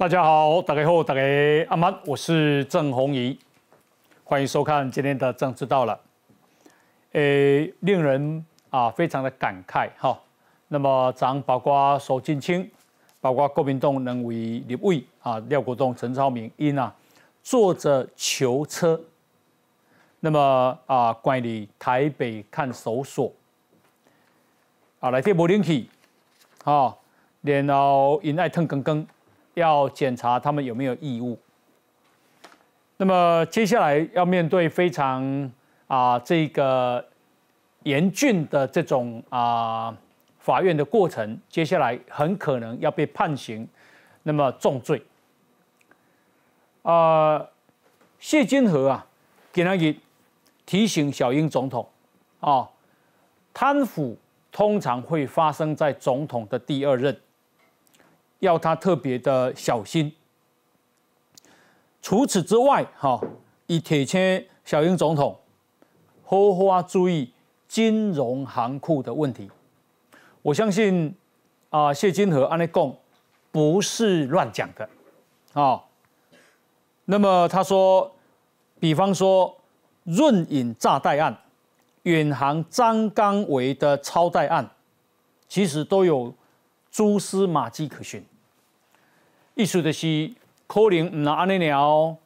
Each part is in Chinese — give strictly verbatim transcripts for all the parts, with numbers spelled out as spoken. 大家好，大家好，大家阿曼，我是郑鸿仪，欢迎收看今天的《政治到了》。诶，令人啊非常的感慨哈。那么，咱包括苏震清，包括国民党两位立委啊，廖国栋、陈超明，因啊坐着囚车，那么啊，关于台北看守所啊，来这无冷气啊，然后因爱腾更更。 要检查他们有没有义务。那么接下来要面对非常啊、呃、这个严峻的这种啊、呃、法院的过程，接下来很可能要被判刑，那么重罪。啊、呃，谢金河啊，今日提醒小英总统啊、哦，贪腐通常会发生在总统的第二任。 要他特别的小心。除此之外，哈，伊提醒小英总统，好好注意金融行库的问题。我相信啊、呃，谢金河安内讲不是乱讲的，啊、哦。那么他说，比方说润引诈贷案、远航张纲维的超贷案，其实都有。 蛛丝马迹可循，意思就是可能唔拿那鸟，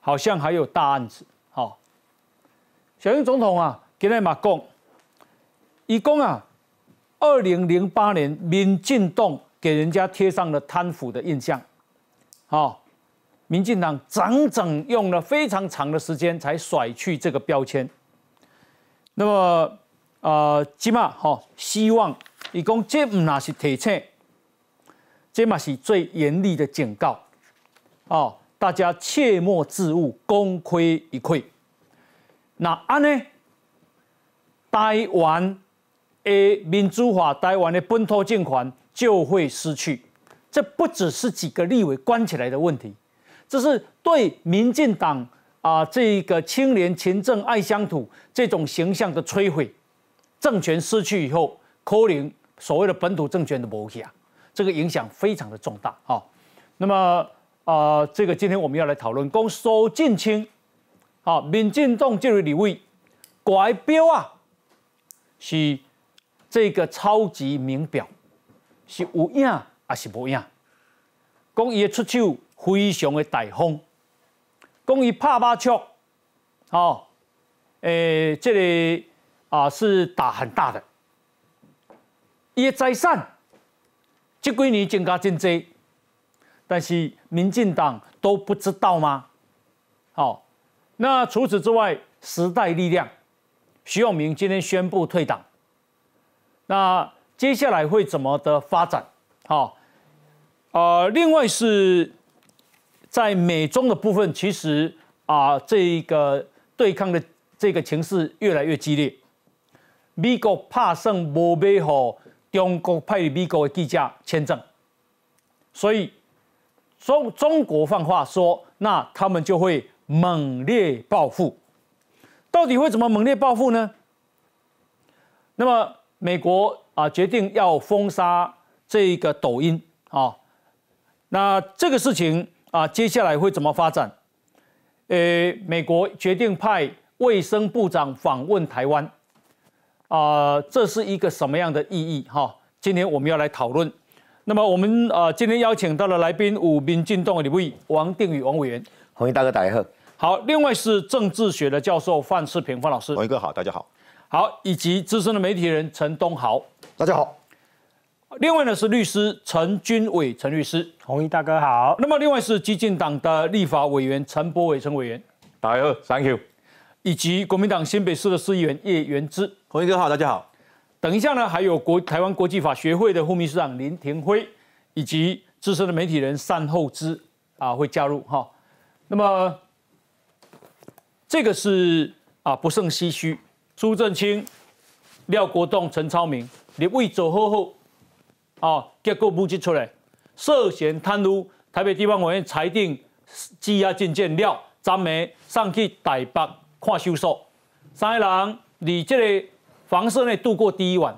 好像还有大案子。好、哦，小英总统啊，今日嘛讲，伊讲啊，二零零八年民进党给人家贴上了贪腐的印象。好、哦，民进党整整用了非常长的时间才甩去这个标签。那么，呃，即嘛吼，希望。 伊讲，这唔那是提醒，这嘛是最严厉的警告，哦，大家切莫自误，功亏一篑。那安呢？台湾的民主化，台湾的本土政权就会失去。这不只是几个立委关起来的问题，这是对民进党啊、呃、这个清廉、勤政、爱乡土这种形象的摧毁。政权失去以后。 可能所谓的本土政权的没去啊，这个影响非常的重大啊、哦。那么啊、呃，这个今天我们要来讨论，讲苏震清啊，民进党这位立委挂表啊，是这个超级名表，是有影还是无影？讲伊的出手非常的大方，讲伊拍麻将，哦，诶、欸，这个啊、呃、是打很大的。 伊的财产，这几年增加真多，但是民进党都不知道吗？好、哦，那除此之外，时代力量，徐永明今天宣布退党，那接下来会怎么的发展？好、哦，呃，另外是在美中的部分，其实啊、呃，这个对抗的这个情势越来越激烈，美国怕胜无买好。 中国派美国的记者签证，所以中中国放话说，那他们就会猛烈报复。到底会怎么猛烈报复呢？那么美国啊、呃、决定要封杀这个抖音啊、哦，那这个事情啊、呃、接下来会怎么发展？呃，美国决定派卫生部长访问台湾。 啊、呃，这是一个什么样的意义？哈、哦，今天我们要来讨论。那么我们啊、呃，今天邀请到了来宾有民进党的立委王定宇王委员，洪毅大哥大家好。好，另外是政治学的教授范世平范老师，洪毅哥好，大家好。好，以及资深的媒体人陈东豪，大家好。另外呢是律师陈君伟陈律师，洪毅大哥好。那么另外是基进党的立法委员陈柏惟陈委员，大家好 ，Thank you。 以及国民党新北市的市议员叶元之，洪毅哥好，大家好。等一下呢，还有国台湾国际法学会的副秘书长林廷辉，以及资深的媒体人单厚之啊会加入哈、哦。那么这个是啊不胜唏嘘，苏震清、廖国栋、陈超明立委走后后啊，结果目击出来涉嫌贪污，台北地方法院裁定羁押禁见廖张梅上去台北。 看手术，三个人伫这个房舍内度过第一晚。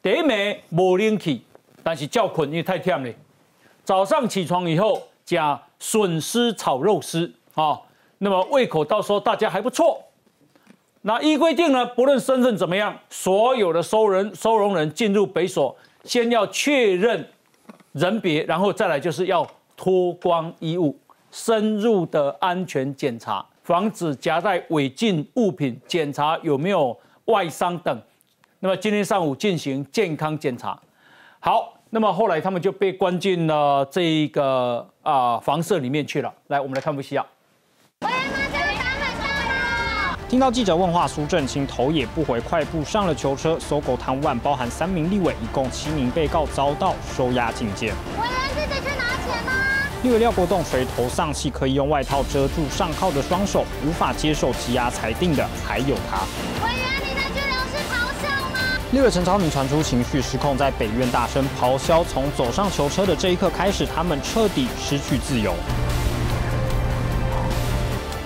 第一暝无冷气，但是觉困因为太忝了。早上起床以后，加笋丝炒肉丝啊，那么胃口到时候大家还不错。那依规定呢，不论身份怎么样，所有的收人收容人进入北所，先要确认人别，然后再来就是要脱光衣物，深入的安全检查，防止夹带违禁物品，检查有没有外伤等。那么今天上午进行健康检查。好。 那么后来他们就被关进了这一个啊、呃、房舍里面去了。来，我们来看不西亚。听到记者问话，苏震清头也不回，快步上了囚车。搜狗贪污案包含三名立委，一共七名被告遭到收押禁见。委员自己去拿钱吗？立委廖国栋垂头丧气，可以用外套遮住上铐的双手，无法接受羁押裁定的还有他。委员 立委陈超明传出情绪失控，在北院大声咆哮。从走上囚车的这一刻开始，他们彻底失去自由。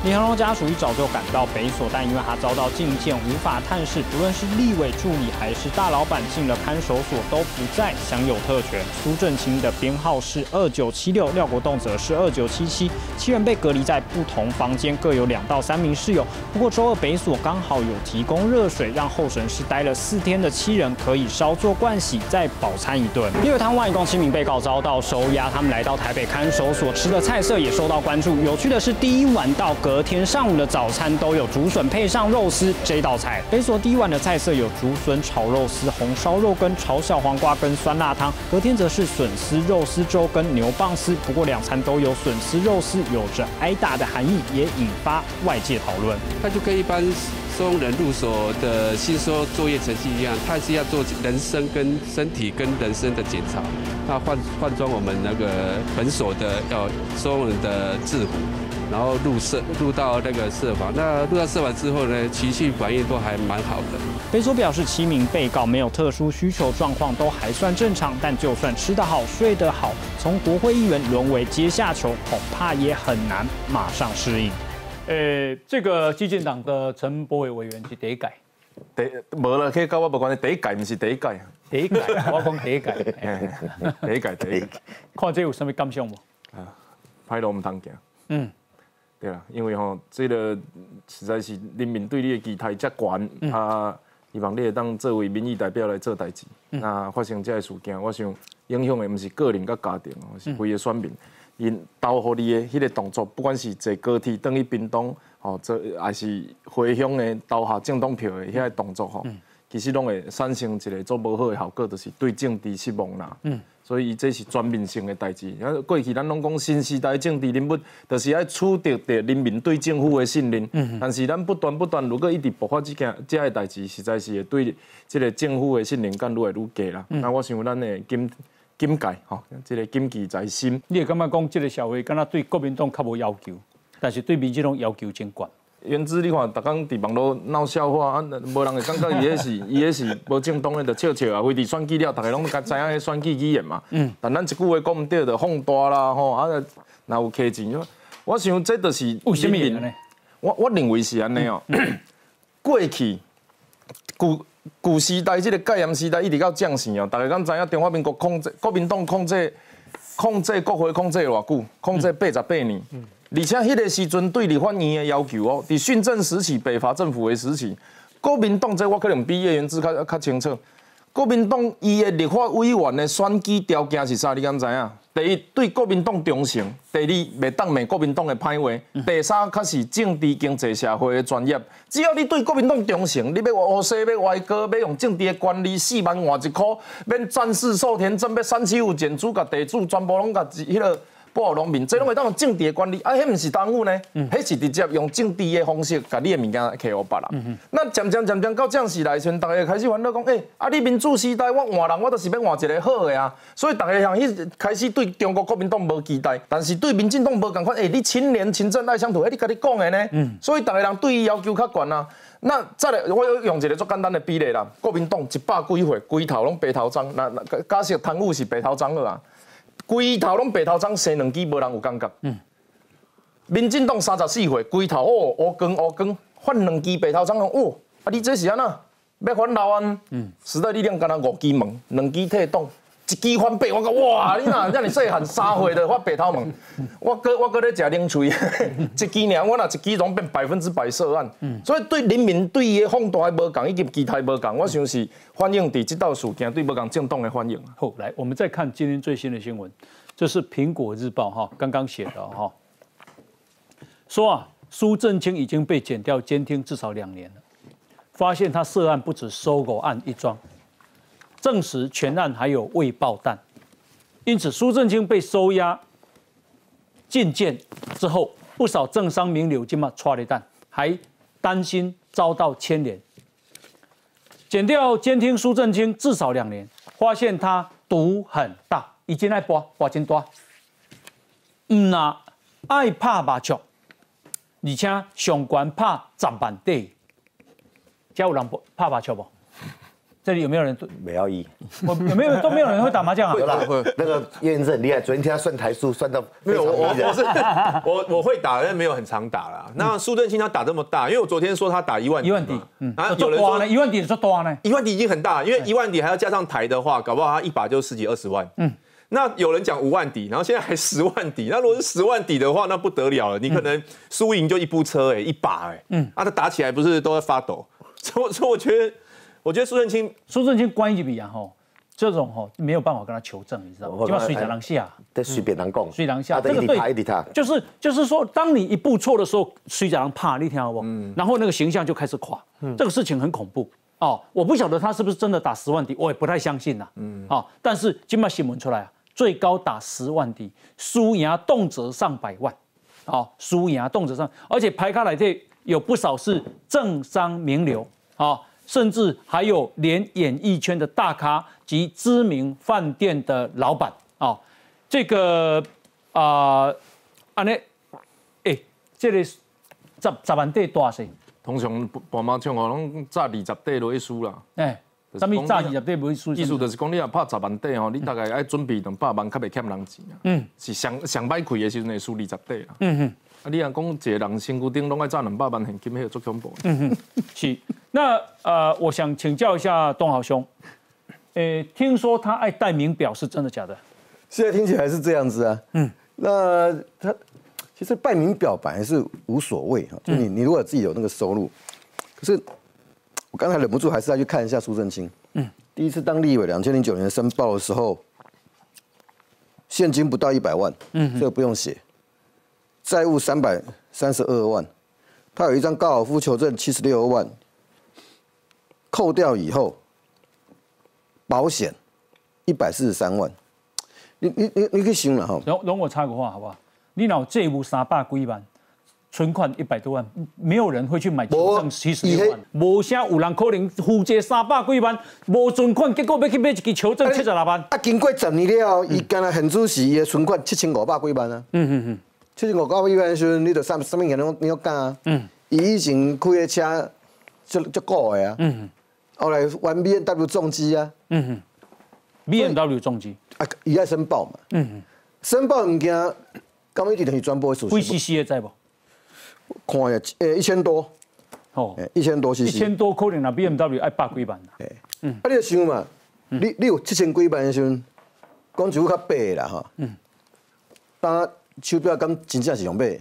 李恒龙家属一早就赶到北所，但因为他遭到禁见，无法探视。不论是立委助理还是大老板进了看守所，都不再享有特权。苏震清的编号是二九七六，廖国栋则是二九七七，七人被隔离在不同房间，各有两到三名室友。不过周二北所刚好有提供热水，让候审室待了四天的七人可以稍作盥洗，再饱餐一顿。因为贪污案一共七名被告遭到收押，他们来到台北看守所吃的菜色也受到关注。有趣的是，第一晚到。 隔天上午的早餐都有竹笋配上肉丝这道菜。北所第一碗的菜色有竹笋炒肉丝、红烧肉羹、炒小黄瓜跟酸辣汤。隔天则是笋丝肉丝粥跟牛蒡丝。不过两餐都有笋丝肉丝，有着挨打的含义，也引发外界讨论。它就跟一般收容人入所的吸收作业程序一样，它是要做人身跟身体跟人身的检查。那换换装我们那个本所的呃收容人的制服。 然后入社入到那个社房，那入到社房之后呢，情绪反应都还蛮好的。北所表示，七名被告没有特殊需求状况，都还算正常。但就算吃得好、睡得好，从国会议员沦为阶下囚，恐怕也很难马上适应。呃，这个基进党的陈柏惟委员是第一届，第无啦，去跟我无关系。第一届唔是第一届，第一届我讲第一届，第一届第一届。看这有什么感想无？啊，歹路唔通行。嗯。 对啦，因为吼、喔，这个实在是人民对你的期待遮悬，嗯、啊，希望你会当作为民意代表来做代志。嗯、啊，发生这个事件，我想影响的毋是个人甲家庭哦，是规个选民。因投互你的迄个动作，不管是坐高铁转去屏东，吼、喔，做还是回乡的投下政党票的遐个动作吼，嗯、其实拢会产生一个做无好的效果，就是对政治失望啦。嗯 所以，这是全面性的代志。过去咱拢讲新时代政治人物，就是爱取得着人民对政府的信任。嗯、但是，咱不断不断，如果一直爆发这件、这个代志，实在是会对这个政府的信任感越来越低啦。嗯、那我想，咱的警警戒吼，这个警戒在心。你会感觉讲，这个社会敢若对国民党较无要求，但是对民进党要求真高。 原子，你看，逐天伫网络闹笑话，啊，无人会感觉伊迄是，伊迄是无正当的，着笑笑啊。非得选举了，大家拢甲知影迄选举语言嘛。嗯、但咱一句话讲唔对，着放大啦吼，啊，若有客情，我想这着是为甚物呢？我我认为是安尼哦。嗯、过去古古时代即个戒严时代一直到蒋氏哦，大家敢知影中华民国控制国民党控制控制国会控制偌久？控制八十八年。嗯嗯 而且迄个时阵对立法院的要求哦，伫训政时期、北伐政府的时期，国民党这我可能比叶元之较较清楚。国民党伊的立法委员的选举条件是啥？你敢知影？第一，对国民党忠诚；第二，袂当骂国民党的歹话；第三，较是政治、经济、社会的专业。只要你对国民党忠诚，你要乌西，要歪哥，要用政治的管理，四万换一箍，免战士授田证，要三七五减租，甲地主全部拢甲迄落。 保护农民，这拢会当用政治的管理，啊，迄毋是耽误呢，迄、嗯、是直接用政治的方式，甲你的物件摕互别人。嗯、那渐渐渐渐到这样时来时，大家开始烦恼讲，哎、欸，啊，你民主时代我换人，我就是要换一个好的啊。所以大家向迄开始对中国国民党无期待，但是对民进党无共款。哎、欸，你清廉、勤政、爱乡土，哎、欸，你甲你讲的呢。嗯、所以大家人对伊要求较悬啊。那再来，我用一个足简单的比例啦，国民党一百几岁，规头拢白头鬃，那假设贪污是白头鬃了啊。 规头拢白头鬃，生两支无人有感觉。嗯、民进党三十四岁，规头哦乌光乌光，发两支白头鬃哦。哦，啊你这是安那？要反老安？嗯、时代力量敢若五支门，两支退党，一支翻倍，我讲哇，你那让你细汉三岁的发白头毛，我搁我搁咧食冷水，一支尔，我那一支拢变百分之百涉案，嗯、所以对人民对伊的放大无共，以及期待无共，我想是反映伫这道事件对无共政党的反应。好，来我们再看今天最新的新闻，这是《苹果日报》哈刚刚写的哈，说啊，苏震清已经被检调监听至少两年了，发现他涉案不止收购案一桩。 证实全案还有未爆弹，因此苏震清被收押禁见之后，不少政商名流今嘛抓了蛋，还担心遭到牵连。检调监听苏震清至少两年，发现他毒很大，已经爱博博真大，嗯啊爱拍麻将，而且上悬拍十万底，才有人拍麻将不？ 这里有没有人？没有意，我有没有都没有人会打麻将啊？有啦，那个叶先生很厉害，昨天听他算台数算到非常迷人。我我会打，但没有很常打啦。那苏震清他打这么大，因为我昨天说他打一万一万底，啊，有人说一万底说多呢，一万底已经很大，因为一万底还要加上台的话，搞不好他一把就十几二十万。嗯，那有人讲五万底，然后现在还十万底，那如果是十万底的话，那不得了了，你可能输赢就一部车哎，一把哎，嗯，啊，他打起来不是都在发抖？所以所以我觉得。 我觉得苏震清，苏震清关一笔啊吼，这种吼没有办法跟他求证，你知道吗？起码水在人下，对水别人讲，水人下，这个对，就是就是说，当你一步错的时候，水在人怕，你听好不？嗯、然后那个形象就开始垮，嗯、这个事情很恐怖哦。我不晓得他是不是真的打十万底，我也不太相信呐、啊。嗯，啊、哦，但是今麦新闻出来啊，最高打十万底，输赢动辄上百万，啊、哦，输赢动辄上，而且排卡来这有不少是政商名流啊。哦 甚至还有连演艺圈的大咖及知名饭店的老板啊、哦，这个啊，安、呃、尼，哎、欸，这个十十万底大势，通常半麻将哦，拢炸二十底就去输啦。哎、欸，什么炸二十底不会输？意思就是讲，你若拍十万底哦，你大概要准备两百万，较袂欠人钱啊。嗯，是上上歹亏的时阵会输二十底啊。嗯哼。 啊，你若讲一个人身躯顶拢爱赚两百万现金，迄个足恐怖。嗯哼，是。那呃，我想请教一下东豪兄，诶、欸，听说他爱戴名表，是真的假的？现在听起来是这样子啊。嗯。那他其实戴名表本来是无所谓哈，就你你如果自己有那个收入，嗯、可是我刚才忍不住还是要去看一下苏震清。嗯。第一次当立委，两千零九年申报的时候，现金不到一百万，嗯这个不用写。 债务三百三十二万，他有一张高尔夫球证七十六万，扣掉以后，保险一百四十三万，你你你你可以形容哈。容容我插个话好不好？你老债务三百几万，存款一百多万，没有人会去买球证七十六万，无啥有人可能负债三百几万，无存款，结果要去买一支球证七十六万。啊，经过十年了，伊干那现主席伊的存款七千五百几万啊。嗯嗯嗯。 七千五百一万时，你着三三面人你要干啊？嗯，伊以前开的车足足高的啊。嗯后来玩 B N W 重机啊。嗯哼 ，B N W 重机啊，伊爱申报嘛。嗯哼，申报物件，刚刚一直是转播的数。几 C C 的在不？看下，诶、欸，一千多。哦，欸、一千多 C C。一千多可能那 B M W 爱百几万啦。诶、欸，嗯，啊，你着想嘛，嗯、你你有七千几万的时阵，讲一句较白的啦哈。嗯，当。 手表敢真正是用买？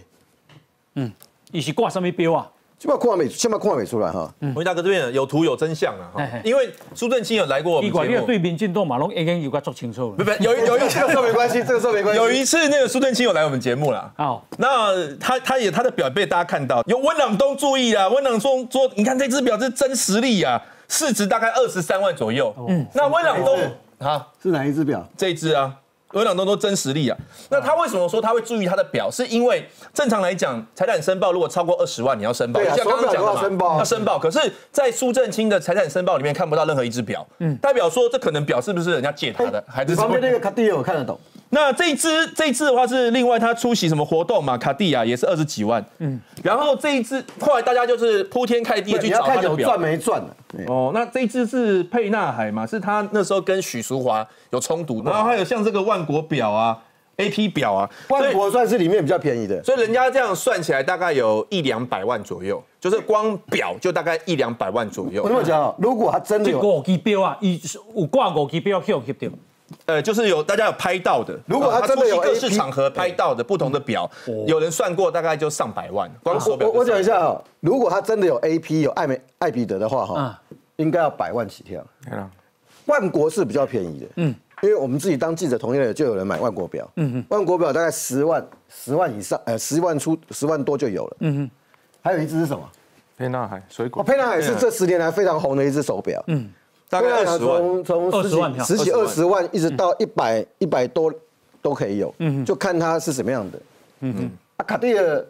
嗯，伊是挂什么表啊？这摆看未，这摆看未出来哈。洪大哥这边有图有真相啊，因为苏震清有来过我们节目。你管对民进党马龙已经有个做清楚了。不不，有有一次这个没关系，这个这没关系。有一次那个苏震清有来我们节目啦。哦，那他他也他的表被大家看到，有温朗东注意啦，温朗东说，你看这只表是真实力啊，市值大概二十三万左右。嗯，那温朗东啊是哪一只表？这只啊。 有两东都真实力啊，那他为什么说他会注意他的表？是因为正常来讲，财产申报如果超过二十万，你要申报。对啊，刚刚讲的嘛，要申报。可是，在苏震清的财产申报里面看不到任何一只表，嗯，代表说这可能表是不是人家借他的？还是旁边那个卡地亚我看得懂。那这一只这一只的话是另外他出席什么活动嘛？卡地亚也是二十几万，嗯，然后这一只后来大家就是铺天盖地去找他的表，赚没赚？哦，那这一只是沛纳海嘛？是他那时候跟许淑华有冲突，然后还有像这个万。 万国表啊 ，A P 表啊，万国算是里面比较便宜的，所以人家这样算起来大概有一两百万左右，就是光表就大概一两百万左右。我跟你讲，如果他真的有五支表啊，有挂五支表去有去掉，呃，就是有大家有拍到的，如果他真的有各式场合拍到的不同的表，有人算过大概就上百万。光手表，我讲一下啊，如果他真的有 A P 有艾美艾彼得的话哈，应该要百万起跳。万国是比较便宜的，嗯，因为我们自己当记者同业的就有人买万国表，嗯嗯，万国表大概十万十万以上，呃，十万出十万多就有了，嗯嗯，还有一只是什么？ 沛纳海水果，沛纳海是这十年来非常红的一只手表，嗯，大概二十万，从从十几、十几、二十万一直到一百、一百多都可以有，嗯，就看它是什么样的，嗯，啊，卡地尔，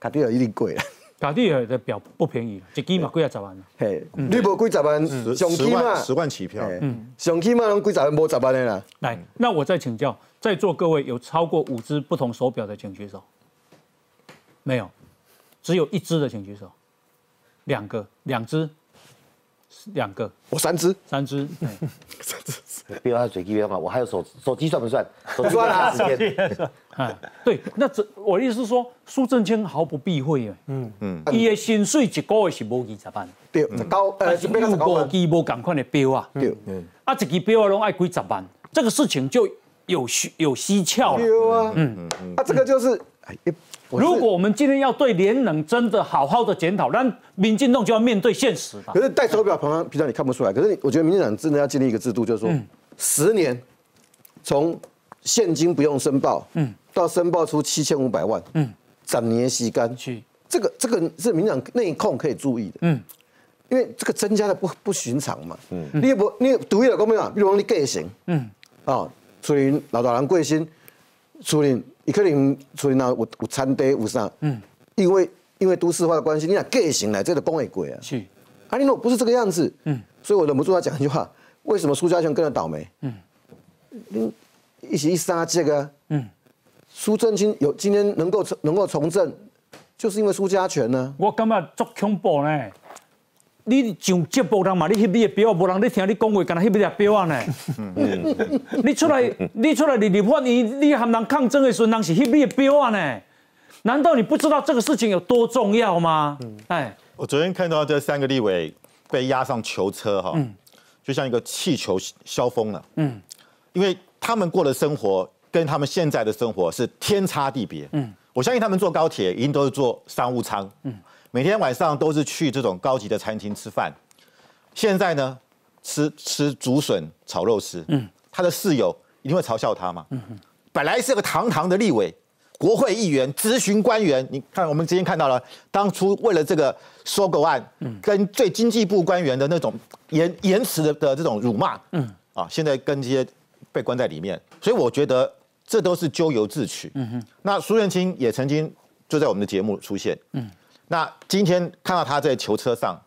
卡地尔一定贵了，卡地尔的表不便宜，一支嘛贵啊十万，嘿，你无贵十万，上起嘛十万起票，嗯，上起嘛拢贵十万，无十万的啦。来，那我再请教，在座各位有超过五只不同手表的请举手，没有，只有一只的请举手。 两个，两只，两个，我三只，三只，三只，别用手机表嘛，我还有手手机算不算？手机啊，手机，哎，对，那这我的意思是说，苏震清毫不避讳的，嗯嗯，伊的薪水一个月是无二十万，对，十九，但是有五支无同款的表啊，对，啊，一支表啊拢爱几十万，这个事情就有有蹊跷了，有啊，嗯，啊，这个就是。 如果我们今天要对联能真的好好的检讨，那民进党就要面对现实吧。可是戴手表平常平常你看不出来，可是我觉得民进党真的要建立一个制度，就是说，嗯、十年从现金不用申报，嗯，到申报出七千五百万，嗯，整年吸干去，这个这个是民进党内控可以注意的，嗯，因为这个增加的不不寻常嘛，嗯，你也不你独立的公民党，比如讲你个性，嗯，啊、哦，处理老大人贵姓，处理。 伊可能出现那有有产地有啥？嗯，因为因为都市化的关系，你讲个性来，这个崩会贵啊。是，啊，你如果不是这个样子，嗯，所以我忍不住要讲一句话：为什么苏嘉全跟着倒霉？嗯，你一起一杀这个，嗯，苏震清有今天能够能够从政，就是因为苏嘉全呢、啊。我感觉足恐怖呢。 你上节目人嘛，你翕你的表，无人咧听你讲话，干那翕你的表啊呢？你出来，你出来立立法院，你和人抗争的时候，人是翕你的表啊呢？难道你不知道这个事情有多重要吗？哎、嗯，我昨天看到这三个立委被押上囚车哈，嗯、就像一个气球消风了。嗯，因为他们过的生活跟他们现在的生活是天差地别。嗯，我相信他们坐高铁一定都是坐商务舱。嗯。 每天晚上都是去这种高级的餐厅吃饭，现在呢，吃吃竹笋炒肉丝。嗯，他的室友一定会嘲笑他嘛。嗯哼，本来是个堂堂的立委、国会议员、咨询官员，你看我们之前看到了，当初为了这个收购案，嗯，跟最经济部官员的那种言言辞的的这种辱骂，嗯，啊，现在跟这些被关在里面，所以我觉得这都是咎由自取。嗯哼，那苏震清也曾经就在我们的节目出现。嗯。 那今天看到他在囚车上，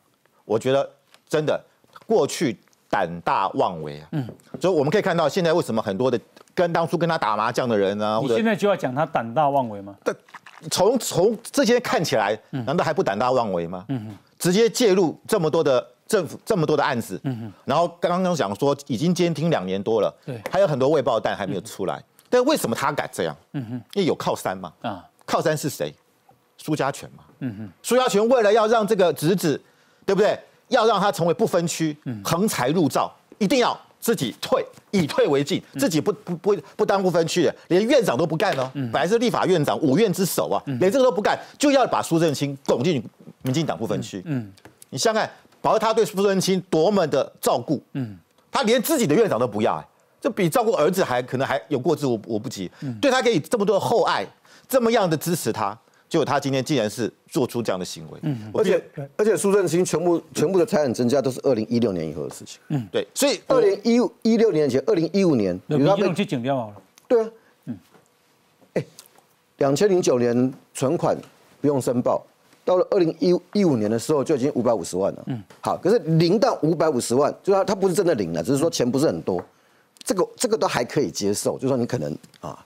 我觉得真的过去胆大妄为啊。嗯，所以我们可以看到现在为什么很多的跟当初跟他打麻将的人啊，你现在就要讲他胆大妄为吗？但从从这些看起来，难道还不胆大妄为吗？嗯直接介入这么多的政府这么多的案子，嗯然后刚刚讲说已经监听两年多了，对，还有很多未爆弹还没有出来，嗯、但为什么他敢这样？嗯哼，因为有靠山嘛。啊，靠山是谁？ 苏嘉全嘛，嗯哼，苏嘉全为了要让这个侄子，对不对？要让他成为不分区，横财入灶，一定要自己退，以退为进，自己不不不不当不分区的，连院长都不干哦。本来是立法院长，五院之首啊，连这个都不干，就要把苏震清拱进民进党不分区。嗯，你想想，保罗他对苏震清多么的照顾，嗯，他连自己的院长都不要，哎，这比照顾儿子还可能还有过之无不及。对他给予这么多的厚爱，这么样的支持他。 结果他今天竟然是做出这样的行为，嗯，而且而且苏震清全部全部的财产增加都是二零一六年以后的事情，嗯，对，所以二零一一六年前，二零一五年，你让他去警掉好了，对啊，嗯，哎，两千零九年存款不用申报，到了二零一五年的时候就已经五百五十万了，嗯，好，可是零到五百五十万，就他他不是真的零了，只是说钱不是很多，这个这个都还可以接受，就说你可能啊，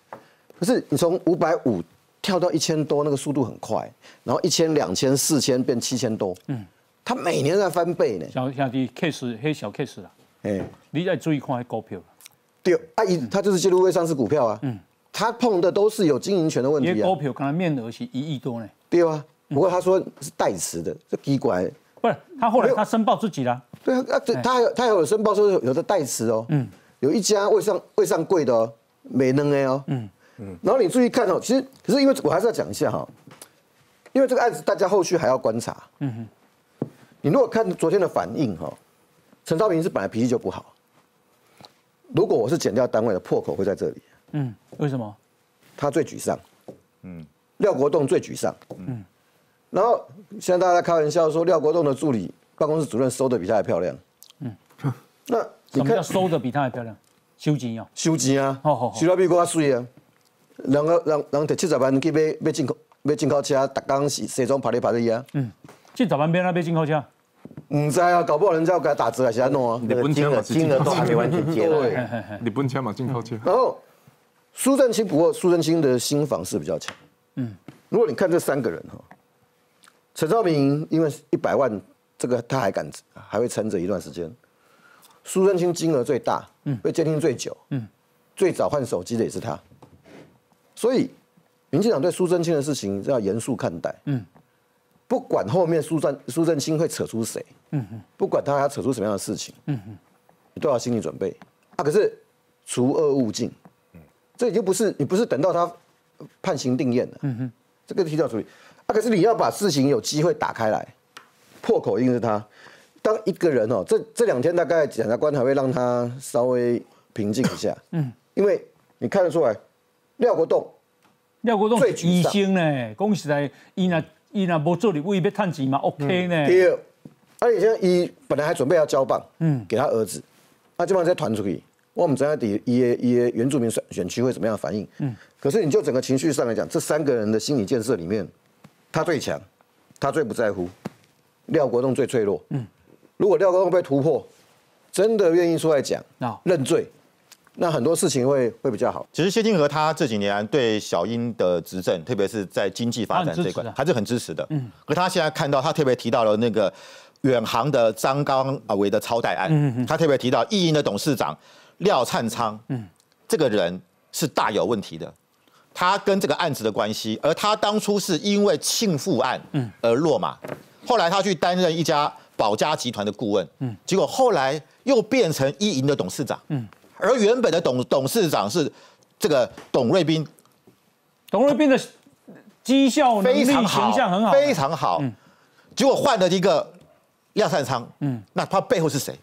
可是你从五百五。 跳到一千多，那个速度很快，然后一千、两千、四千变七千多，嗯，他每年在翻倍呢。小兄弟 case 黑小 case 啦，哎，你要注意看股票。对，啊，一他就是介入未上市股票啊，嗯，他碰的都是有经营权的问题啊。因为股票可能面额是一亿多呢。对啊，不过他说是代持的，这奇怪。不是，他后来他申报自己啦。对啊，他他他有申报说有的代持哦，嗯，有一家未上未上柜的哦，美能 A 哦，嗯嗯，然后你注意看哦，其实可是因为我还是要讲一下哈、哦，因为这个案子大家后续还要观察，嗯哼，你如果看昨天的反应哈、哦，陈超平是本来脾气就不好，如果我是减掉单位的破口会在这里，嗯，为什么？他最沮丧，嗯，廖国栋最沮丧，嗯，然后现在大家在开玩笑说廖国栋的助理办公室主任收的比他还漂亮，嗯，那。 什么叫收的比他还漂亮？收钱哦，收钱啊，好好好，收了比我水啊。人个人人摕七十万去买买进口买进口车，逐天西西装拍哩拍哩啊。嗯，七十万买哪买进口车？唔知啊，搞不好人家要给他打折还是安怎啊？日本车嘛，金额都还没完全结了。日本车嘛，进口车。然后苏震清不过苏震清的心房是比较强。嗯，如果你看这三个人哈，陈昭明因为一百万这个他还敢还会撑着一段时间。 苏震清金额最大，嗯，被监听最久，嗯，最早换手机的也是他，所以民进党对苏震清的事情要严肃看待，嗯，不管后面苏震苏震清会扯出谁，嗯嗯，不管他要扯出什么样的事情，嗯嗯，你都要心理准备啊。可是除恶务尽，嗯，这已经不是你不是等到他判刑定谳了，嗯哼，这个提早处理啊。可是你要把事情有机会打开来，破口一定是他。 当一个人哦，这这两天大概检察官还会让他稍微平静一下，嗯，因为你看得出来，廖国栋，廖国栋最医生呢，讲实在，伊那伊那无做立委要赚钱嘛 ，OK 呢。第二，而且像伊本来还准备要交棒，嗯，给他儿子，他基本上在团出去，我们知道底伊伊原住民选选区会怎么样反应，嗯，可是你就整个情绪上来讲，这三个人的心理建设里面，他最强，他最不在乎，廖国栋最脆弱，嗯。 如果廖国栋被突破，真的愿意出来讲、no. 认罪，那很多事情会会比较好。其实谢金河他这几年对小英的执政，特别是在经济发展这一块，还是很支持的。嗯，可他现在看到他特别提到了那个远航的张纲维的超贷案，嗯嗯嗯他特别提到意银的董事长廖灿昌，嗯，这个人是大有问题的，他跟这个案子的关系，而他当初是因为庆富案而落马，嗯、后来他去担任一家。 保家集团的顾问，嗯，结果后来又变成一银的董事长，嗯，而原本的董董事长是这个董瑞斌，董瑞斌的绩效非常好，形象很好，非常好，嗯、结果换了一个廖善昌，嗯，那他背后是谁？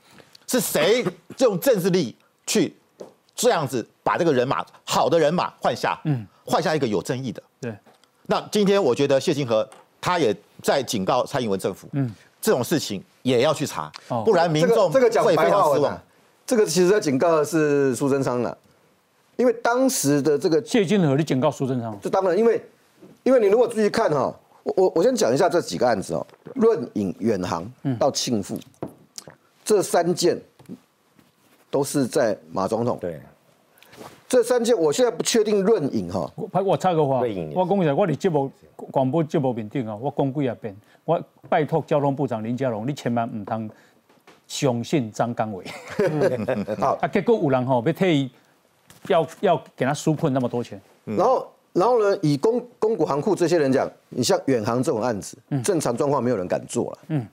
是谁用政治力去这样子把这个人马好的人马换下，嗯，换下一个有正义的，对。那今天我觉得谢金河他也在警告蔡英文政府，嗯。 这种事情也要去查，不然民众会非常失望。这个其实在警告的是苏贞昌了，因为当时的这个谢金河，你警告苏贞昌，这当然，因为因为你如果注意看哈、喔，我我我先讲一下这几个案子哦、喔，润影、远航到庆富，嗯、这三件都是在马总统。对，这三件我现在不确定润影哈、喔。我我插个话，我讲一下，我哋节目广播节目面顶啊，我讲几啊遍。 我拜托交通部长林佳龙，你千万唔通相信张纲维。好，啊，结果有人吼、喔、要替伊要要给他纾困那么多钱。嗯、然后，然后呢，以公公股行库这些人讲，你像远航这种案子，嗯、正常状况没有人敢做了。嗯，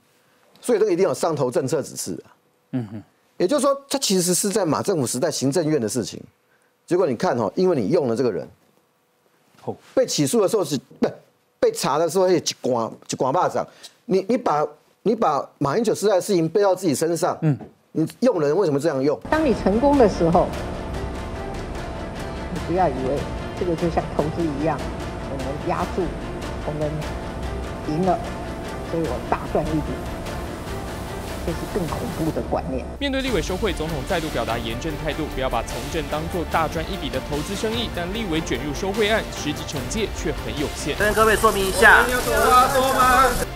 所以这个一定有上头政策指示啊。嗯哼，也就是说，它其实是在马政府时代行政院的事情。结果你看哈、喔，因为你用了这个人，哦、被起诉的时候是不。 被查的时候也一刮一刮巴掌，你你把你把马英九时代的事情背到自己身上，嗯，你用人为什么这样用？当你成功的时候，你不要以为这个就像投资一样，我们压住，我们赢了，所以我大赚一笔。 这是更恐怖的观念。面对立委收贿，总统再度表达严正态度，不要把从政当作大赚一笔的投资生意。但立委卷入收贿案，实际惩戒却很有限。跟各位说明一下，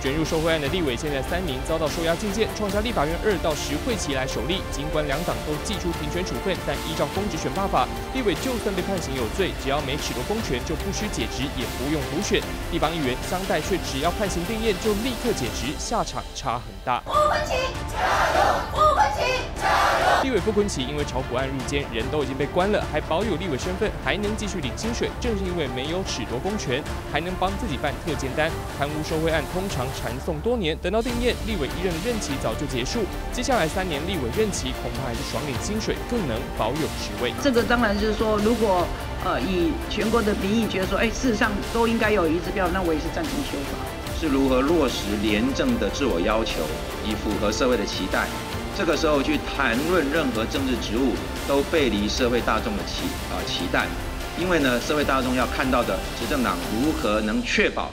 卷入收贿案的立委现在三名遭到收押禁见，创下立法院二到十会期来首例。尽管两党都祭出停权处分，但依照公职选罢法，立委就算被判刑有罪，只要没褫夺公权就不需解职，也不用补选。地方议员桑代却只要判刑定谳就立刻解职，下场差很大。傅崐萁加油！傅崐萁加油！立委傅崐萁因为炒股案入监，人都已经被关了，还保有立委身份，还能继续领薪水，正是因为没有褫夺公权，还能帮自己办特监单。贪污受贿案通常缠讼多年，等到定谳，立委一任的任期早就结束，接下来三年立委任期恐怕还是爽领薪水，更能保有职位。这个当然就是说，如果呃以全国的民意觉得说，哎，事实上都应该有一致票，那我也是赞成修法。是如何落实廉政的自我要求，以符合社会的期待？这个时候去谈论任何政治职务，都背离社会大众的期啊、呃、期待，因为呢，社会大众要看到的执政党如何能确保。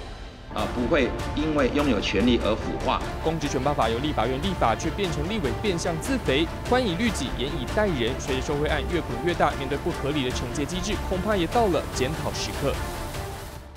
啊，不会因为拥有权力而腐化。公职权罢法由立法院立法，却变成立委变相自肥，宽以律己，严以待人。随着受贿案越滚越大，面对不合理的惩戒机制，恐怕也到了检讨时刻。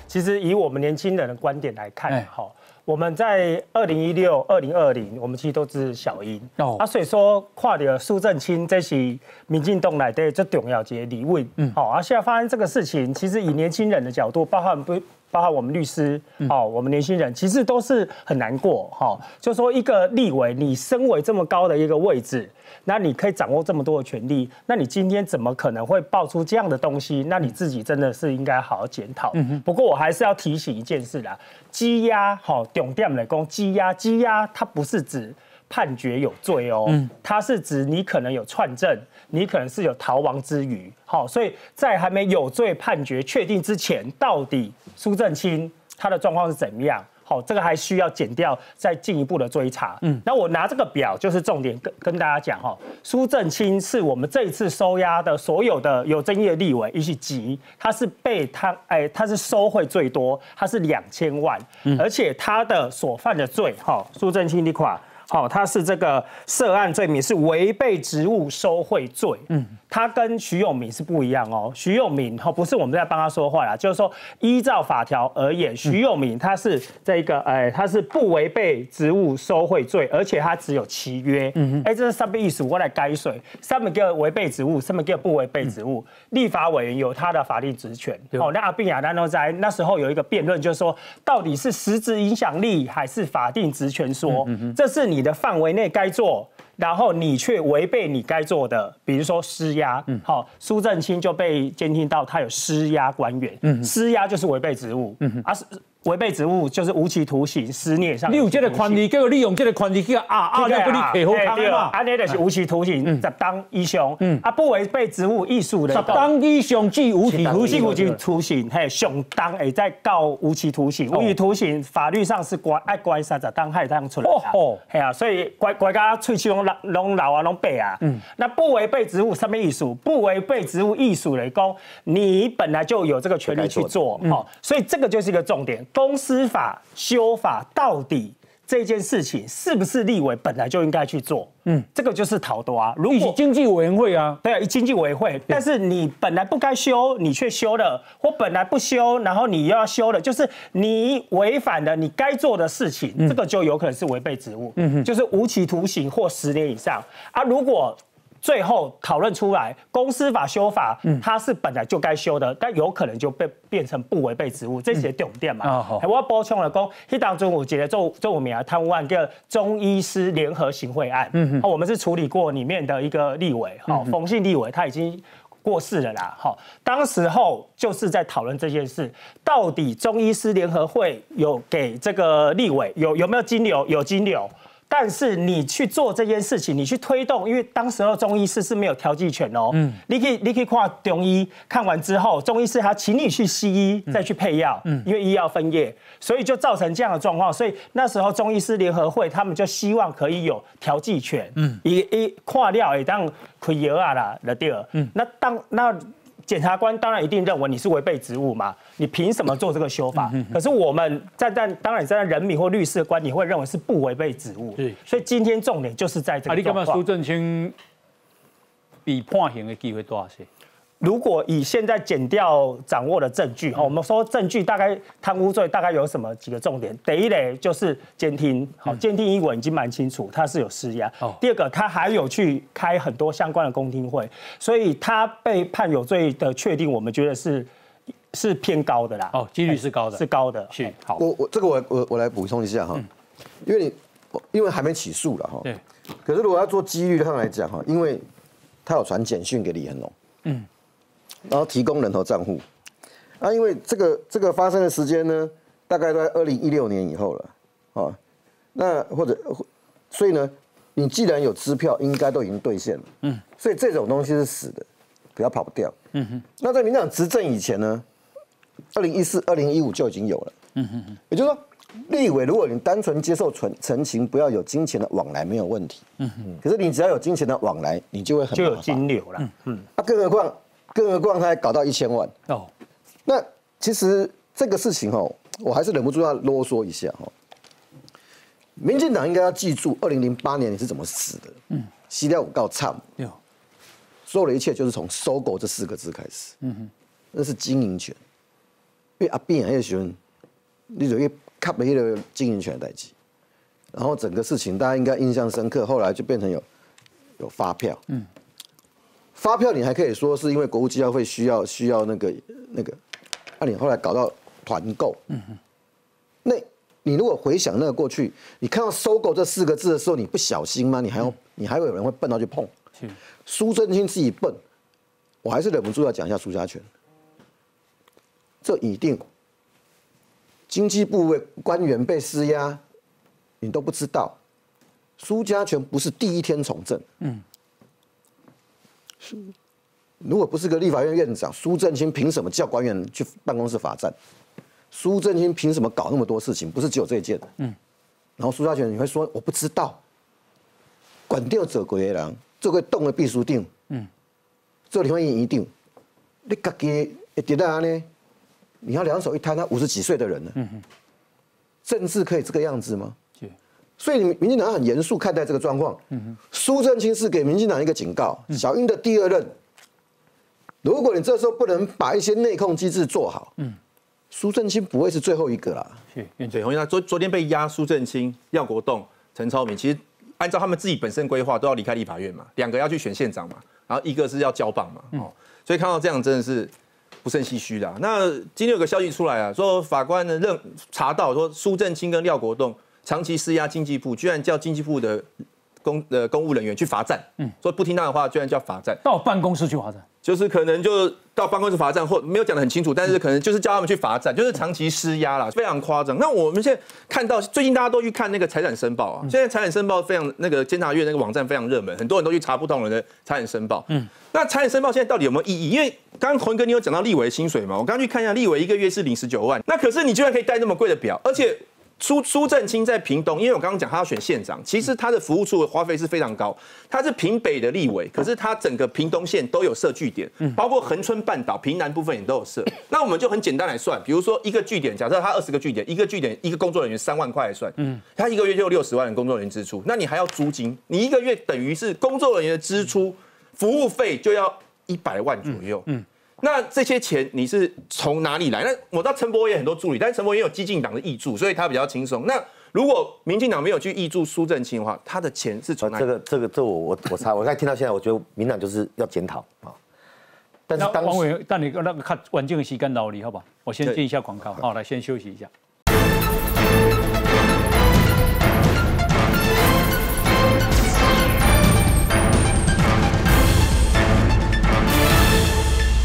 其实以我们年轻人的观点来看，好、欸，我们在二零一六、二零二零，我们其实都是小英。哦、啊，所以说跨了苏震清这些民进党内底最重要的立委，嗯，好、啊，现在发生这个事情，其实以年轻人的角度，包含不。 包括我们律师，哦，我们年轻人其实都是很难过，哈、哦，就说一个立委，你身为这么高的一个位置，那你可以掌握这么多的权利，那你今天怎么可能会爆出这样的东西？那你自己真的是应该好好检讨。嗯、不过我还是要提醒一件事啦，羁押，哈、哦，重点来讲，羁押，羁押，它不是指判决有罪哦，嗯、它是指你可能有串证，你可能是有逃亡之余。 好，所以在还没有罪判决确定之前，到底苏震清他的状况是怎么样？好，这个还需要检调再进一步的追查。嗯，那我拿这个表就是重点跟跟大家讲哈，苏震清是我们这一次收押的所有的有争议的立委一起集，他是被贪，哎，他是收贿最多，他是两千万，嗯、而且他的所犯的罪，哈，苏震清你看。 好、哦，他是这个涉案罪名是违背职务收贿罪，嗯，他跟徐永明是不一样哦。徐永明哦，不是我们在帮他说话啦，就是说依照法条而言，徐永明他是这个，哎、呃，他是不违背职务收贿罪，而且他只有契约，嗯哎、欸，这是三本意思，我来改水，三本叫违背职务，三本叫不违背职务。嗯、立法委员有他的法律职权，嗯、哦，那阿扁亚丹都在那时候有一个辩论，就是说到底是实质影响力还是法定职权说，嗯、哼这是你。 你的范围内该做，然后你却违背你该做的，比如说施压。嗯，好、哦，苏震清就被监听到他有施压官员，嗯，施压就是违背职务，嗯啊，违背职务就是无期徒刑、施虐上。你有这个权利，叫利用这个权利去啊啊，要不你赔好康嘛？安尼就是无期徒刑，十当以上。嗯，啊，不违背职务，艺术的十当以上即无期徒刑，无期徒刑嘿，上当诶，再告无期徒刑。无期徒刑法律上是关爱关三十当，还当出来。哦，嘿啊，所以乖乖家喙齿拢拢老啊，拢白啊。嗯，那不违背职务什么意思？不违背职务艺术来讲，你本来就有这个权利去做。哦，所以这个就是一个重点。 公司法修法到底这件事情是不是立委本来就应该去做？嗯，这个就是讨多啊。如果经济委员会啊，对啊，经济委员会，但是你本来不该修，你却修了；或本来不修，然后你又要修了，就是你违反了你该做的事情，嗯、这个就有可能是违背职务，嗯、就是无期徒刑或十年以上啊。如果 最后讨论出来，公司法修法，嗯、它是本来就该修的，但有可能就被变成不违背职务，这些重点嘛。嗯哦、我补充了讲，迄当中有一个做做有名的贪污案，叫中医师联合行贿案。嗯哦，我们是处理过里面的一个立委，好、哦，冯姓立委他已经过世了啦。好、哦，当时候就是在讨论这件事，到底中医师联合会有给这个立委有有没有金流？有金流。 但是你去做这件事情，你去推动，因为当时候中医师是没有调剂权哦。嗯，你可以你可以看中医，看完之后，中医师还请你去西医再去配药，嗯，因为医药分业，所以就造成这样的状况。所以那时候中医师联合会他们就希望可以有调剂权，嗯，一一看了也当开药啊啦，了对。嗯，那当那。 检察官当然一定认为你是违背职务嘛，你凭什么做这个修法？嗯、可是我们站在当然站在人民或律师的观点，会认为是不违背职务。所以今天重点就是在这个状况。啊，你感觉苏震清比判刑的机会多少些？如果以现在减掉掌握的证据，哦，我们说证据大概贪污罪大概有什么几个重点？第一类就是监听，好，监听英文已经蛮清楚，他是有施压。哦、第二个，他还有去开很多相关的公听会，所以他被判有罪的确定，我们觉得是是偏高的啦。哦，几率是高的，是高的。是好，我我这个我我我来补充一下哈，嗯、因为你因为还没起诉了哈，对。可是如果要做几率上来讲哈，因为他有传简讯给李恒龙，嗯。 然后提供人头账户，啊，因为这个这个发生的时间呢，大概在二零一六年以后了，哦，那或者所以呢，你既然有支票，应该都已经兑现了，嗯，所以这种东西是死的，比较跑不掉，嗯哼。那在民进党执政以前呢，二零一四、二零一五就已经有了，嗯哼哼。也就是说，立委如果你单纯接受陈陈情，不要有金钱的往来，没有问题，嗯哼。可是你只要有金钱的往来，你就会很就有金流了，嗯嗯。啊，更何况。 更何况他还搞到一千万哦， oh. 那其实这个事情哦，我还是忍不住要啰嗦一下哦。民进党应该要记住，二零零八年你是怎么死的？嗯，西料五告忏，有，所有的一切就是从收购这四个字开始。嗯哼，那是经营权，因为阿扁那时候，你就去卡了那个经营权的代志，然后整个事情大家应该印象深刻，后来就变成有有发票，嗯。 发票你还可以说是因为国务基要会需要需要那个那个，那、啊、你后来搞到团购，嗯哼，那你如果回想那个过去，你看到收购这四个字的时候，你不小心吗？你还要、嗯、你还会有人会笨到去碰？是苏贞昌自己笨，我还是忍不住要讲一下苏家全，这一定经济部位官员被施压，你都不知道，苏家全不是第一天从政，嗯。 如果不是个立法院院长，苏震清凭什么叫官员去办公室罚站？苏震清凭什么搞那么多事情？不是只有这一件。嗯。然后苏家全你会说我不知道，管掉做鬼的人，做个动的秘书长，嗯，做立法院院长，你自己会跌到安呢？你要两手一摊，他五十几岁的人了，嗯哼，政治可以这个样子吗？是。所以民进党很严肃看待这个状况。嗯哼，苏震清是给民进党一个警告，小英的第二任。 如果你这时候不能把一些内控机制做好，嗯，苏震清不会是最后一个啦。是，对，因为他昨昨天被压，苏震清、廖国栋、陈超明，其实按照他们自己本身规划都要离开立法院嘛，两个要去选县长嘛，然后一个是要交棒嘛，嗯、哦，所以看到这样真的是不胜唏嘘啦。那今天有个消息出来啊，说法官呢认查到说苏震清跟廖国栋长期施压经济部，居然叫经济部的。 公呃公务人员去罚站，嗯，说不听他的话，居然叫罚站，到办公室去罚站，就是可能就到办公室罚站，或没有讲得很清楚，但是可能就是叫他们去罚站，就是长期施压啦，非常夸张。那我们现在看到最近大家都去看那个财产申报啊，嗯、现在财产申报非常那个监察院那个网站非常热门，很多人都去查不同人的财产申报，嗯，那财产申报现在到底有没有意义？因为刚刚洪哥你有讲到立委的薪水嘛，我刚刚去看一下，立委一个月是领十九万，那可是你居然可以戴那么贵的表，而且。 苏苏震清在屏东，因为我刚刚讲他要选县长，其实他的服务处的花费是非常高。他是屏北的立委，可是他整个屏东县都有设据点，包括恒春半岛、屏南部分也都有设。那我们就很简单来算，比如说一个据点，假设他二十个据点，一个据点一个工作人员三万块来算，嗯，他一个月就有六十万的工作人员支出，那你还要租金，你一个月等于是工作人员的支出，服务费就要一百万左右，嗯。嗯 那这些钱你是从哪里来？那我知道陈柏惟也很多助理，但是陈柏惟也有激进党的挹注，所以他比较轻松。那如果民进党没有去挹注苏震清的话，他的钱是从哪里？这个这个这我我我猜，我在听到现在，我觉得民党就是要检讨啊。但是当王委员，但你那个看晚间的时间劳力好不好？我先进一下广告，好，来先休息一下。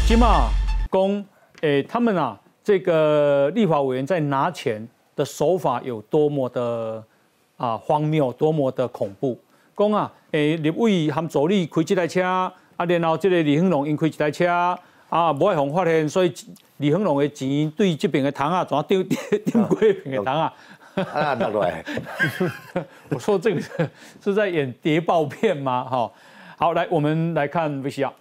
起码公，诶、欸，他们啊，这个立法委员在拿钱的手法有多么的啊荒谬，多么的恐怖。公啊，诶、欸，立委含助理开这台车，啊，然后这个李亨龙因开这台车，啊，无爱互发现，所以李亨龙的钱对这边的糖啊，怎啊丢丢丢过那边的糖啊？啊，落来。我说这个是在演谍报片吗？哈，好，来，我们来看维西亚。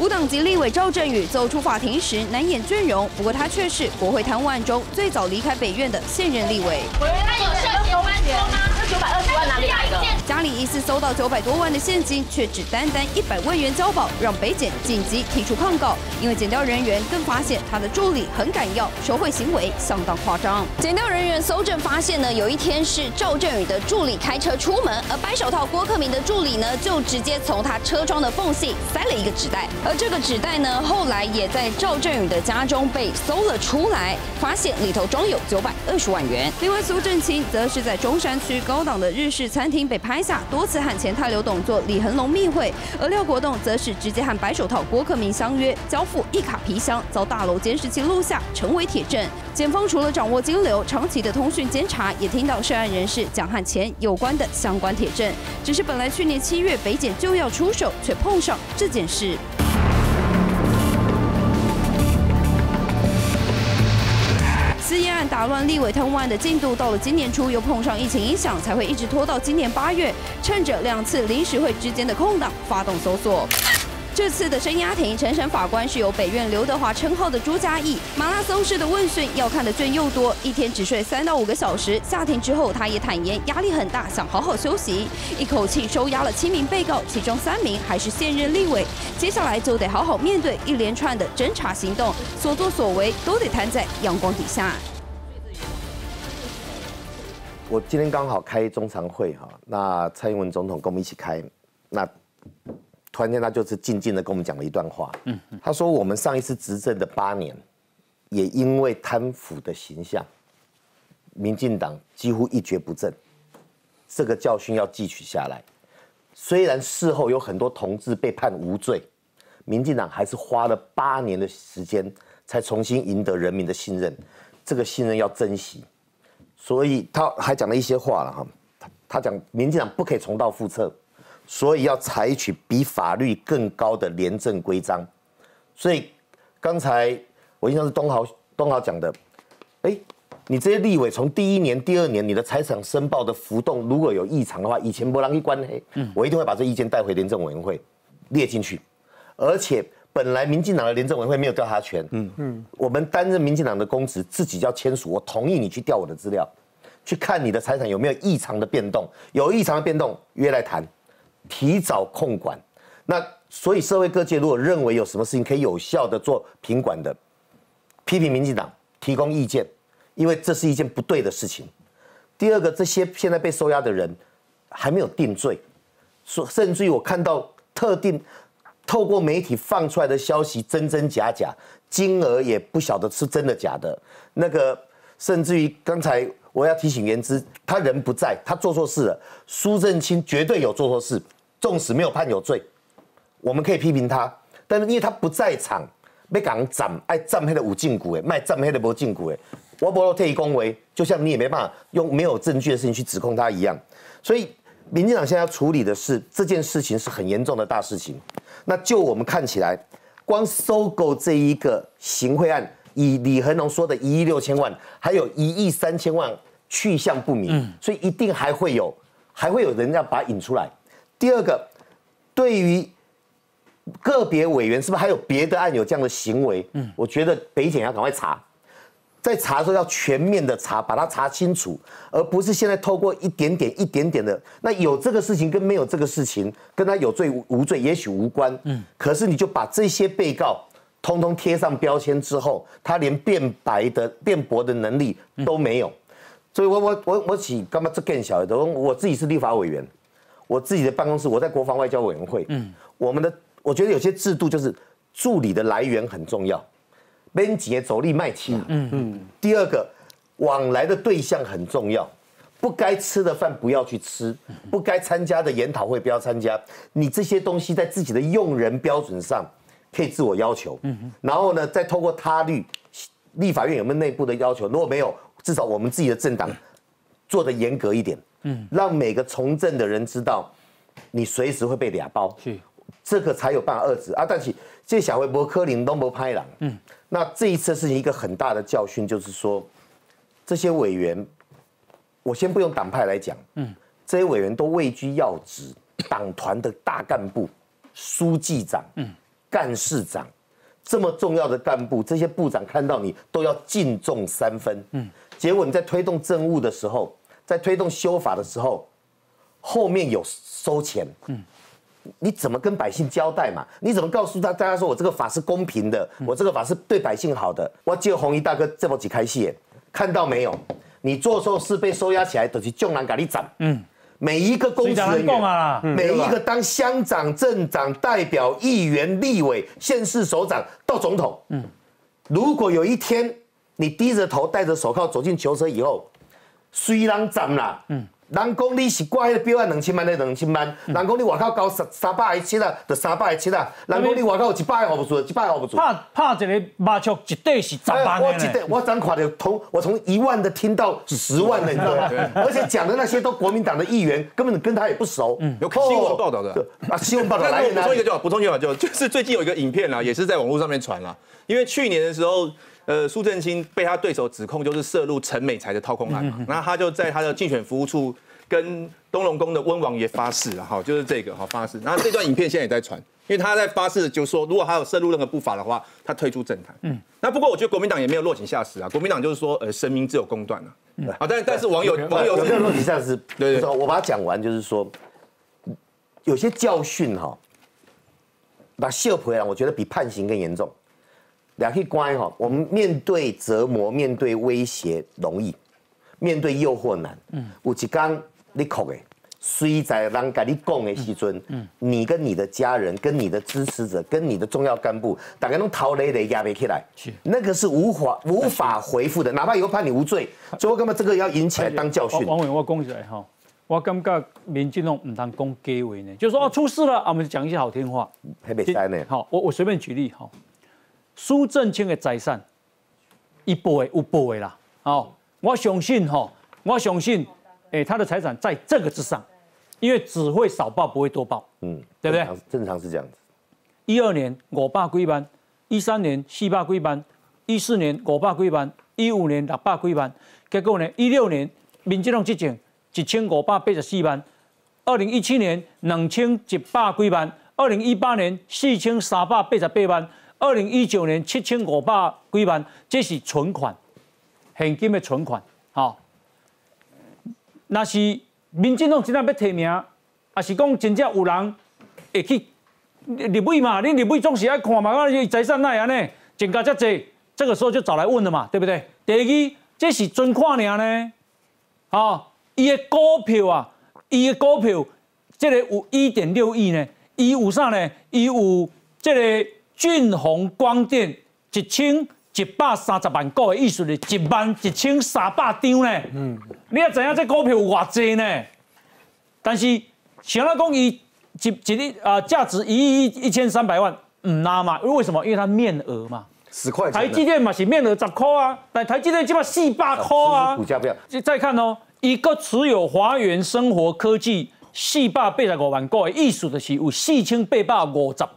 无党籍立委赵振宇走出法庭时难掩倦容，不过他却是国会贪污案中最早离开北院的现任立委。委员，他有涉嫌官吗？这九百二十万哪里来的？家里疑似搜到九百多万的现金，却只单单一百万元交保，让北检紧急提出抗告。因为检调人员更发现他的助理很敢要，受贿行为相当夸张。检调人员搜证发现呢，有一天是赵振宇的助理开车出门，而白手套郭克明的助理呢，就直接从他车窗的缝隙塞了一个纸袋，而这个纸袋呢，后来也在赵振宇的家中被搜了出来，发现里头装有九百二十万元。另外，苏正清则是在中山区高档的日式餐厅被拍下，多次和前太流董座李恒龙密会，而廖国栋则是直接和白手套郭克明相约交付一卡皮箱，遭大楼监视器录下，成为铁证。检方除了掌握金流，长期的通讯监察，也听到涉案人士讲和钱有关的相关铁证。只是本来去年七月北检就要出手，却碰上这件事。 私烟案打乱立委贪污案的进度，到了今年初又碰上疫情影响，才会一直拖到今年八月。趁着两次临时会之间的空档，发动搜索。这次的声押庭，陈审法官是有北院刘德华称号的朱家义。马拉松式的问讯，要看的卷又多，一天只睡三到五个小时。下庭之后，他也坦言压力很大，想好好休息。一口气收押了七名被告，其中三名还是现任立委。接下来就得好好面对一连串的侦查行动，所作所为都得摊在阳光底下。我今天刚好开中常会哈，那蔡英文总统跟我们一起开，那。 突然间，他就是静静的跟我们讲了一段话。嗯，他说我们上一次执政的八年，也因为贪腐的形象，民进党几乎一蹶不振。这个教训要汲取下来。虽然事后有很多同志被判无罪，民进党还是花了八年的时间才重新赢得人民的信任。这个信任要珍惜。所以他还讲了一些话了哈，他他讲民进党不可以重蹈覆辙。 所以要采取比法律更高的廉政规章，所以刚才我印象是东豪东豪讲的，哎，你这些立委从第一年、第二年你的财产申报的浮动如果有异常的话，以前没人去管黑，我一定会把这意见带回廉政委员会列进去，而且本来民进党的廉政委员会没有调查权，嗯嗯，我们担任民进党的公职自己要签署，我同意你去调我的资料，去看你的财产有没有异常的变动，有异常的变动约来谈。 提早控管，那所以社会各界如果认为有什么事情可以有效的做评管的，批评民进党，提供意见，因为这是一件不对的事情。第二个，这些现在被收押的人还没有定罪，所甚至于我看到特定透过媒体放出来的消息真真假假，金额也不晓得是真的假的。那个甚至于刚才。 我要提醒言之，他人不在，他做错事了。苏震清绝对有做错事，纵使没有判有罪，我们可以批评他。但是因为他不在场，被港斩爱占黑的五禁股哎，卖占黑的不禁股哎，我不能特意恭维，就像你也没办法用没有证据的事情去指控他一样。所以，民进党现在要处理的是这件事情是很严重的大事情。那就我们看起来，光收购这一个行贿案。 以李恒龙说的一亿六千万，还有一亿三千万去向不明，嗯、所以一定还会有，还会有人要把它引出来。第二个，对于个别委员是不是还有别的案有这样的行为？嗯，我觉得北检要赶快查，在查的时候要全面的查，把它查清楚，而不是现在透过一点点、一点点的。那有这个事情跟没有这个事情，跟他有罪无罪也许无关。嗯，可是你就把这些被告。 通通贴上标签之后，他连辩白的、辩驳的能力都没有，嗯、所以我我我我起干嘛这更小的？我自己是立法委员，我自己的办公室我在国防外交委员会，嗯，我们的我觉得有些制度就是助理的来源很重要，编辑走力卖起，嗯嗯，第二个往来的对象很重要，不该吃的饭不要去吃，不该参加的研讨会不要参加，你这些东西在自己的用人标准上。 可以自我要求，嗯、然后呢，再透过他律立法院有没有内部的要求？如果没有，至少我们自己的政党做得严格一点，嗯、让每个从政的人知道，你随时会被俩包，这个才有办法遏制啊。但是这小微博柯林都没拍了，嗯、那这一次是一个很大的教训，就是说这些委员，我先不用党派来讲，嗯、这些委员都位居要职，党团的大干部、书记长，嗯 干事长这么重要的干部，这些部长看到你都要敬重三分。嗯，结果你在推动政务的时候，在推动修法的时候，后面有收钱，嗯，你怎么跟百姓交代嘛？你怎么告诉他大家说我这个法是公平的，我这个法是对百姓好的？我借红衣大哥这么几开戏，看到没有？你做错事被收押起来，就是众人给你斩，嗯。 每一个公职人员，啊、每一个当乡长、镇长、代表、议员、立委、县市首长到总统，嗯，如果有一天你低着头、戴着手铐走进囚车以后，虽然斩啦，嗯，人讲你是挂迄个标案两千万的两千万，嗯、人讲你外口交三三百个七啊，就三百个七啊，人讲你外口有一百个服务处，一百个服务处。拍拍一个麻将，一对是十万的、欸。我一对，我怎看到从我从一万的听到十万的，你知道吗？而且讲的那些都国民党的议员，根本跟他也不熟。嗯，有看新闻报道的、哦、啊，新闻报道。来，补充一个就好，补充一个就就是最近有一个影片啦、啊，也是在网络上面传啦、啊，因为去年的时候。 呃，苏震清被他对手指控就是涉入陈美才的掏空案嘛，那、嗯、他就在他的竞选服务处跟东龙宫的温王爷发誓了哈，就是这个哈发誓。然后这段影片现在也在传，因为他在发誓就说，如果他有涉入任何不法的话，他退出政坛。嗯，那不过我觉得国民党也没有落井下石啊，国民党就是说，呃，神明自有公断啊。嗯、啊，但但是网友网友有没有落井下石？对 对, 對，我把它讲完，就是说有些教训哈、哦，把秀培啊，我觉得比判刑更严重。 两去乖哈，我们面对折磨、面对威胁容易，面对诱惑难。嗯，有一天你哭的，虽在人跟你讲的时阵，嗯，你跟你的家人、跟你的支持者、跟你的重要干部，大家都头累累压不起来，那个是无法无法回复的。哪怕以后判你无罪，所以我感觉这个要引起来当教训。王委员，我讲一下哈，我感觉民进党唔当讲假话呢，就是说哦出事了，啊我们讲一些好听话，还袂使呢。好，我我随便举例哈。 苏震清的财产，一部分有部分啦，哦，我相信吼、哦，我相信，哎、欸，他的财产在这个之上，因为只会少报不会多报，嗯，对不对？正常是这样子。一二年五百几万，一三年四百几万，一四年五百几万，一五年六百几万，结果呢，一六年民进党执政一千五百八十四万，二零一七年两千一百几万，二零一八年四千三百八十八万。 二零一九年七千五百几万，这是存款，现金的存款。好、哦，那是民进党真正要提名，也是讲真正有人会去立委嘛？你立委总是爱看嘛，啊，财产哪样呢？增加这济，这个时候就找来问了嘛，对不对？第二，这是存款尔呢，哦，伊的股票啊，伊的股票，这个有一点六亿呢，伊有啥呢？伊有这个。 俊鸿光电一千一百三十万股的意思是一万一千三百张呢。嗯，你也知影这股票有偌济呢？但是想要讲伊一一日啊价值一亿一千三百万，嗯啦嘛，为什么？因为它面额嘛，十块钱。台积电嘛是面额十块啊，但台积电起码四百块啊。股价不要。再看哦，一个持有华源生活科技。 四百八十五万股的意思就是有四千八百五十张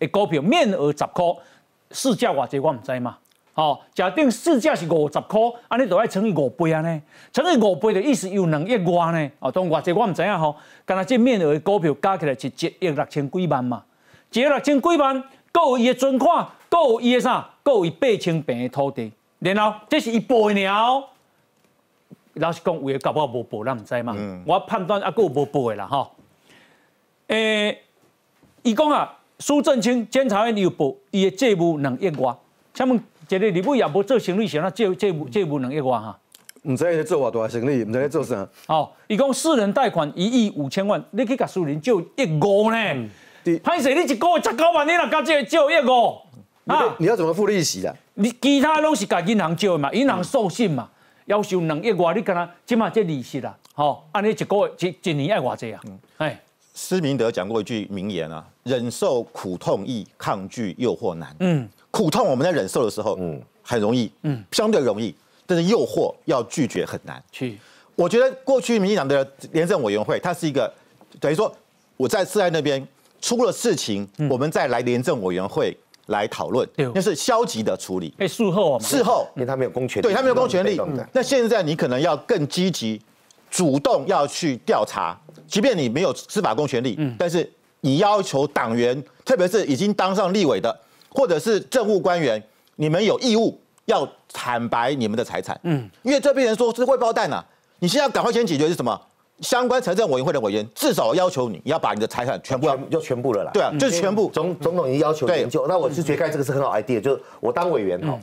的股票，面额十块，市价偌济我唔知嘛。哦，假定市价是五十块，安尼就要乘以五倍安尼，乘以五倍的意思有两亿外呢。哦，当偌济我唔知影吼，干那这面额的股票加起来是一亿六千几万嘛，一亿六千几万，够有伊的存款，够有伊的啥，够有伊八千平的土地，然后这是一倍了。 老实讲，有诶搞不好无报，咱毋知嘛。嗯、我判断啊，佫有无报诶啦，吼。诶，伊讲啊，苏震清监察院有报，伊诶债务两亿外。请问一个立委也无做生意，想啊债债务债务两亿外哈？毋知咧做偌大生意，毋知咧做啥。哦，伊讲私人贷款一亿五千万，你去甲私人借一五呢？歹势、嗯，你一个月十九万，你若甲借借一五，啊，你要怎么付利息啦？你其他拢是甲银行借嘛，银行授信嘛。嗯 要收两亿外，你敢那即马这利息啦，吼、哦，安尼一个月一一年爱偌济啊？哎、嗯，施明德讲过一句名言啊：忍受苦痛易，抗拒诱惑难。嗯，苦痛我们在忍受的时候，嗯，很容易，嗯，相对容易，但是诱惑要拒绝很难。去，我觉得过去民进党的廉政委员会，它是一个等于说我在市在那边出了事情，嗯、我们再来廉政委员会。 来讨论，那是消极的处理。哎，事后啊，事后，因为他没有公权力，对他没有公权力。那现在你可能要更积极、主动要去调查，即便你没有司法公权力，但是你要求党员，特别是已经当上立委的，或者是政务官员，你们有义务要坦白你们的财产。嗯，因为这边人说是未爆弹啊，你现在赶快先解决是什么？相关财政委员会的委员至少要求你要把你的财产全部要就全部了啦。对啊，就是全部。总总统已经要求研究，那我是觉得这个是很好 idea， 就是我当委员哈。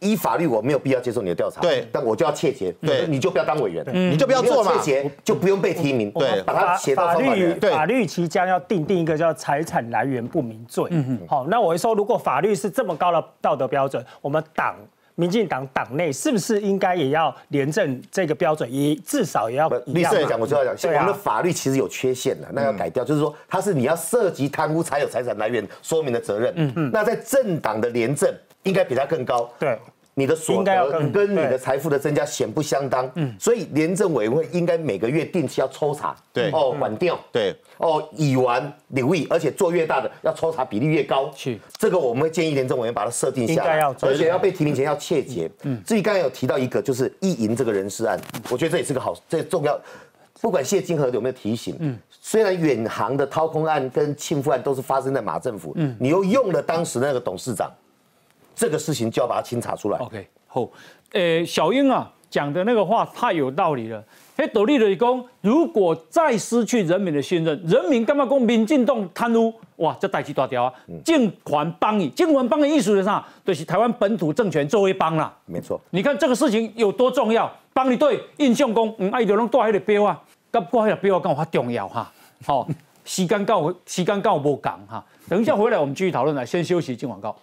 依法律我没有必要接受你的调查，对，但我就要窃结，对，你就不要当委员，你就不要做嘛，窃结就不用被提名，对，把它写到法律，法律即将要定定一个叫财产来源不明罪，好，那我会说，如果法律是这么高的道德标准，我们党民进党党内是不是应该也要廉政这个标准，也至少也要一样？律师讲，我就要讲，像我们的法律其实有缺陷的，那要改掉，就是说它是你要涉及贪污才有财产来源说明的责任，嗯嗯，那在政党的廉政。应该比它更高，对，你的所得跟你的财富的增加显不相当，嗯，所以廉政委员会应该每个月定期要抽查，对，哦，管掉，对，哦，乙烷、硫液，而且做越大的要抽查比例越高，是，这个我们会建议廉政委员把它设定下来，而且要被提名前要切结，嗯，至于刚才有提到一个就是意淫这个人事案，我觉得这也是个好，这重要。不管谢金河有没有提醒，嗯，虽然远航的掏空案跟庆富案都是发生在马政府，嗯，你又用了当时那个董事长。这个事情就要把它清查出来。OK， 好，呃，小英啊讲的那个话太有道理了。哎，斗笠的讲，如果再失去人民的信任，人民干嘛讲民进党贪污？哇，这代志大条啊！政权帮你，政权帮的意思是啥？就是台湾本土政权作为帮啦。没错，你看这个事情有多重要？帮你对印象讲，嗯，哎、啊，就拢带迄个标啊，甲挂迄个标啊，讲有遐重要哈。好、哦，时间够，时间够，无讲哈。等一下回来我们继续讨论来，先休息，进广告。